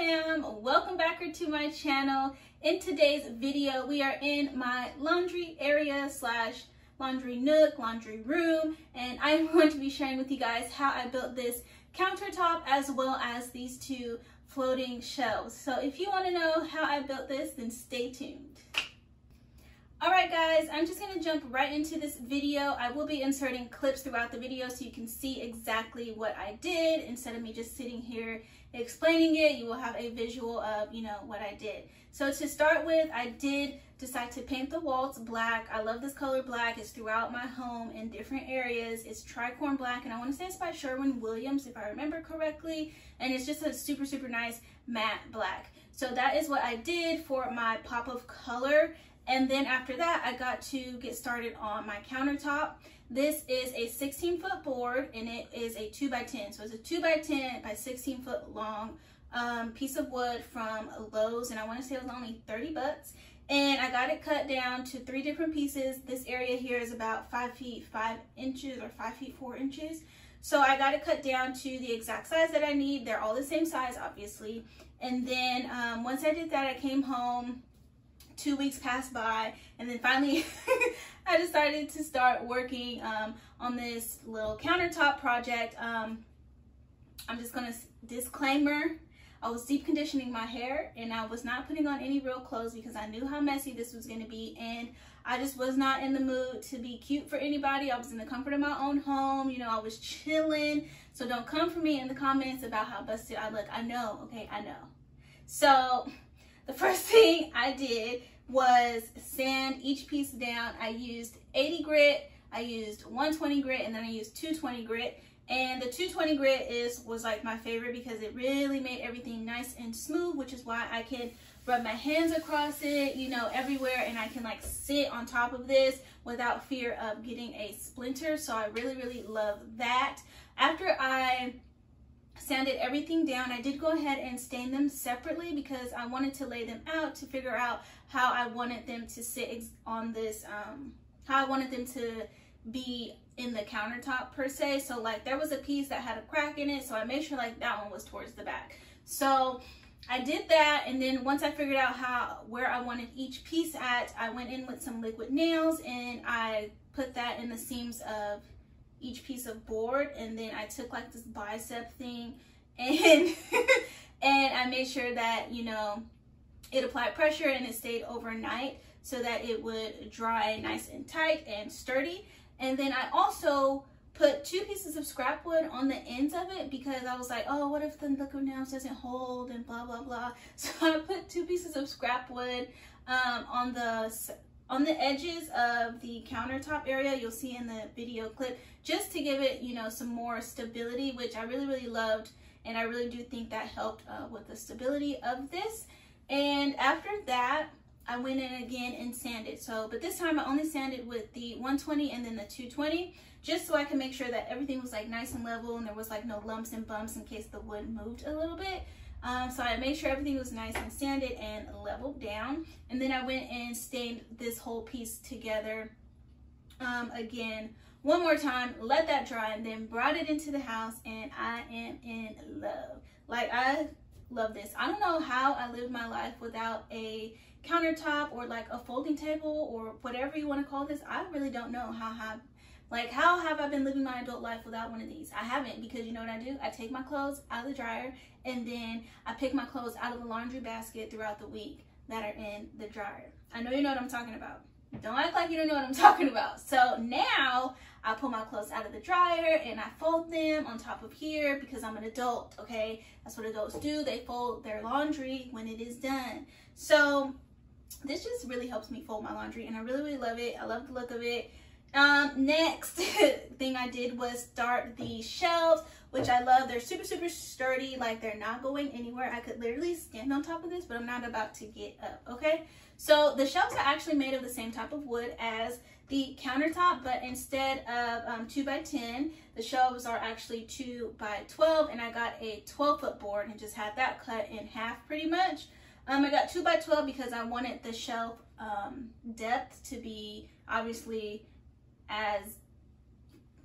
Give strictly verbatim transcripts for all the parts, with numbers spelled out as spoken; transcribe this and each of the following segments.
fam, welcome back to my channel. In today's video we are in my laundry area slash laundry nook, laundry room, and I'm going to be sharing with you guys how I built this countertop as well as these two floating shelves. So if you want to know how I built this, then stay tuned. Alright guys, I'm just going to jump right into this video. I will be inserting clips throughout the video so you can see exactly what I did. Instead of me just sitting here explaining it, you will have a visual of, you know, what I did. So to start with, I did decide to paint the walls black. I love this color black. It's throughout my home in different areas. It's tricorn black, and I want to say it's by Sherwin Williams if I remember correctly. And it's just a super, super nice matte black. So that is what I did for my pop of color. And then after that, I got to get started on my countertop. This is a sixteen foot board, and it is a two by ten. So it's a two by ten by sixteen foot long um, piece of wood from Lowe's, and I want to say it was only thirty bucks. And I got it cut down to three different pieces. This area here is about five feet, five inches or five feet, four inches. So I got it cut down to the exact size that I need. They're all the same size, obviously. And then um, once I did that, I came home. Two weeks passed by, and then finally I decided to start working um, on this little countertop project. Um, I'm just gonna disclaimer, I was deep conditioning my hair, and I was not putting on any real clothes because I knew how messy this was gonna be, and I just was not in the mood to be cute for anybody. I was in the comfort of my own home, you know, I was chilling. So don't come for me in the comments about how busted I look. I know, okay, I know. So the first thing I did was sand each piece down. I used eighty grit, I used one twenty grit, and then I used two twenty grit. And the two twenty grit is was like my favorite because it really made everything nice and smooth, which is why I can rub my hands across it, you know, everywhere, and I can like sit on top of this without fear of getting a splinter. So I really, really love that. After I sanded everything down, I did go ahead and stain them separately because I wanted to lay them out to figure out how I wanted them to sit on this, um, how I wanted them to be in the countertop per se. So like there was a piece that had a crack in it, so I made sure like that one was towards the back. So I did that, and then once I figured out how where I wanted each piece at, I went in with some liquid nails and I put that in the seams of each piece of board, and then I took like this bicep thing and and I made sure that, you know, it applied pressure and it stayed overnight so that it would dry nice and tight and sturdy. And then I also put two pieces of scrap wood on the ends of it because I was like, oh, what if the liquid nails doesn't hold and blah blah blah. So I put two pieces of scrap wood um, on the on the edges of the countertop area. You'll see in the video clip, just to give it, you know, some more stability, which I really, really loved. And I really do think that helped uh, with the stability of this. And after that, I went in again and sanded. So, but this time I only sanded with the one twenty and then the two twenty, just so I can make sure that everything was like nice and level and there was like no lumps and bumps in case the wood moved a little bit. Um, so I made sure everything was nice and sanded and leveled down. And then I went and stained this whole piece together um, again one more time, let that dry, and then brought it into the house, and I am in love. Like, I love this. I don't know how I lived my life without a countertop or like a folding table or whatever you want to call this. I really don't know how how Like, how have I been living my adult life without one of these? I haven't, because you know what I do? I take my clothes out of the dryer, and then I pick my clothes out of the laundry basket throughout the week that are in the dryer. I know you know what I'm talking about. Don't act like you don't know what I'm talking about. So now I pull my clothes out of the dryer and I fold them on top of here because I'm an adult, okay? That's what adults do. They fold their laundry when it is done. So this just really helps me fold my laundry, and I really, really love it. I love the look of it. Um, next thing I did was start the shelves, which I love. They're super, super sturdy. Like, they're not going anywhere. I could literally stand on top of this, but I'm not about to get up, okay? So the shelves are actually made of the same type of wood as the countertop, but instead of um, two by ten, the shelves are actually two by twelve, and I got a twelve foot board and just had that cut in half pretty much. Um, I got two by twelve because I wanted the shelf um, depth to be obviously as,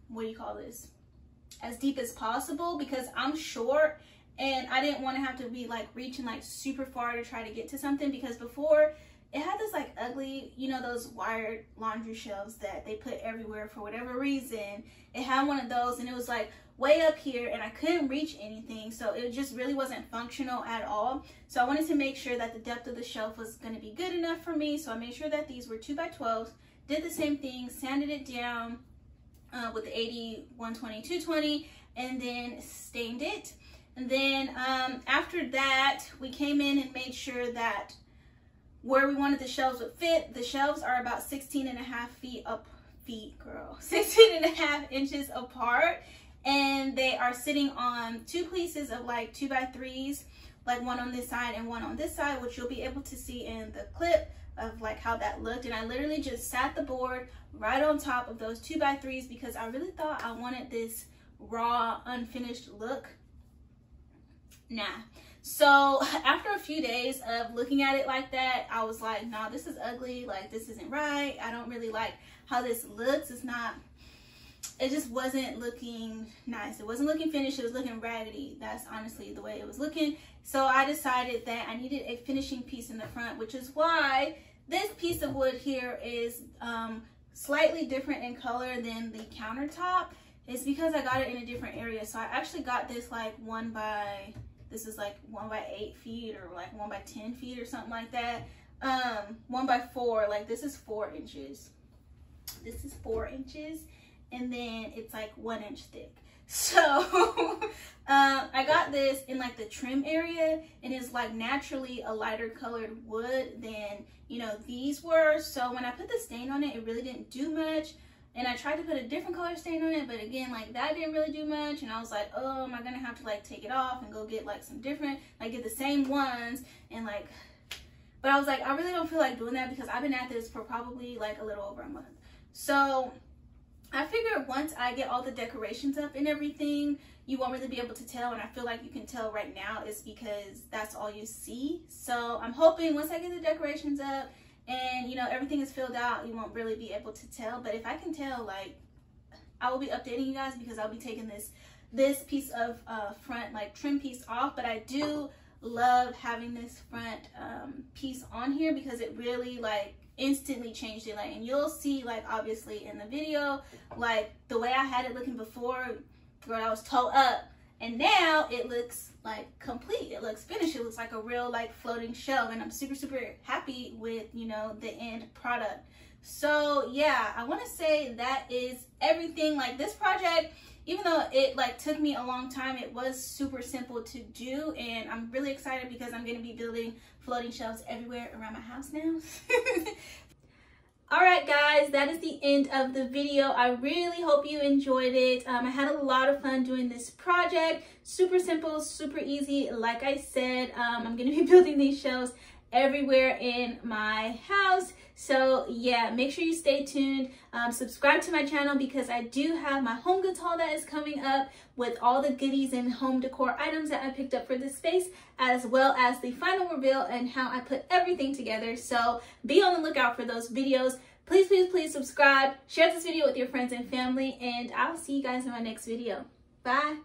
what do you call this, as deep as possible, because I'm short and I didn't want to have to be like reaching like super far to try to get to something, because before it had this like ugly, you know, those wired laundry shelves that they put everywhere for whatever reason. It had one of those and it was like way up here and I couldn't reach anything, so it just really wasn't functional at all. So I wanted to make sure that the depth of the shelf was going to be good enough for me, so I made sure that these were two by twelves, did the same thing, sanded it down uh, with the eighty, one twenty, two twenty, and then stained it. And then um, after that, we came in and made sure that where we wanted the shelves would fit. The shelves are about sixteen and a half feet up, feet, girl, sixteen and a half inches apart. And they are sitting on two pieces of like two by threes, like one on this side and one on this side, which you'll be able to see in the clip of like how that looked. And I literally just sat the board right on top of those two by threes because I really thought I wanted this raw, unfinished look. Nah. So after a few days of looking at it like that, I was like, nah, this is ugly. Like, this isn't right. I don't really like how this looks. It's not, it just wasn't looking nice. It wasn't looking finished. It was looking raggedy. That's honestly the way it was looking. So I decided that I needed a finishing piece in the front, which is why this piece of wood here is um, slightly different in color than the countertop. It's because I got it in a different area. So I actually got this like one by, this is like one by eight feet or like one by ten feet or something like that. Um, one by four, like this is four inches. This is four inches. And then it's like one inch thick. So um, I got this in like the trim area, and it's like naturally a lighter colored wood than, you know, these were. So when I put the stain on it, it really didn't do much. And I tried to put a different color stain on it, but again, like that didn't really do much. And I was like, oh, am I gonna have to like take it off and go get like some different, like get the same ones and like, but I was like, I really don't feel like doing that because I've been at this for probably like a little over a month. So I figured once I get all the decorations up and everything, you won't really be able to tell. And I feel like you can tell right now is because that's all you see. So I'm hoping once I get the decorations up, and you know everything is filled out, you won't really be able to tell. But if I can tell, like I will be updating you guys, because I'll be taking this this piece of uh front like trim piece off. But I do love having this front um piece on here because it really like instantly changed it, like and you'll see like obviously in the video like the way I had it looking before, girl, I was toe up. And now it looks like complete, it looks finished, it looks like a real like floating shelf, and I'm super super happy with, you know, the end product. So yeah, I want to say that is everything. Like this project, even though it like took me a long time, it was super simple to do, and I'm really excited because I'm going to be building floating shelves everywhere around my house now. Alright guys, that is the end of the video. I really hope you enjoyed it. Um, I had a lot of fun doing this project. Super simple, super easy. Like I said, um, I'm going to be building these shelves everywhere in my house. So yeah, make sure you stay tuned. Um, subscribe to my channel because I do have my home goods haul that is coming up with all the goodies and home decor items that I picked up for this space, as well as the final reveal and how I put everything together. So be on the lookout for those videos. Please, please, please subscribe, share this video with your friends and family, and I'll see you guys in my next video. Bye.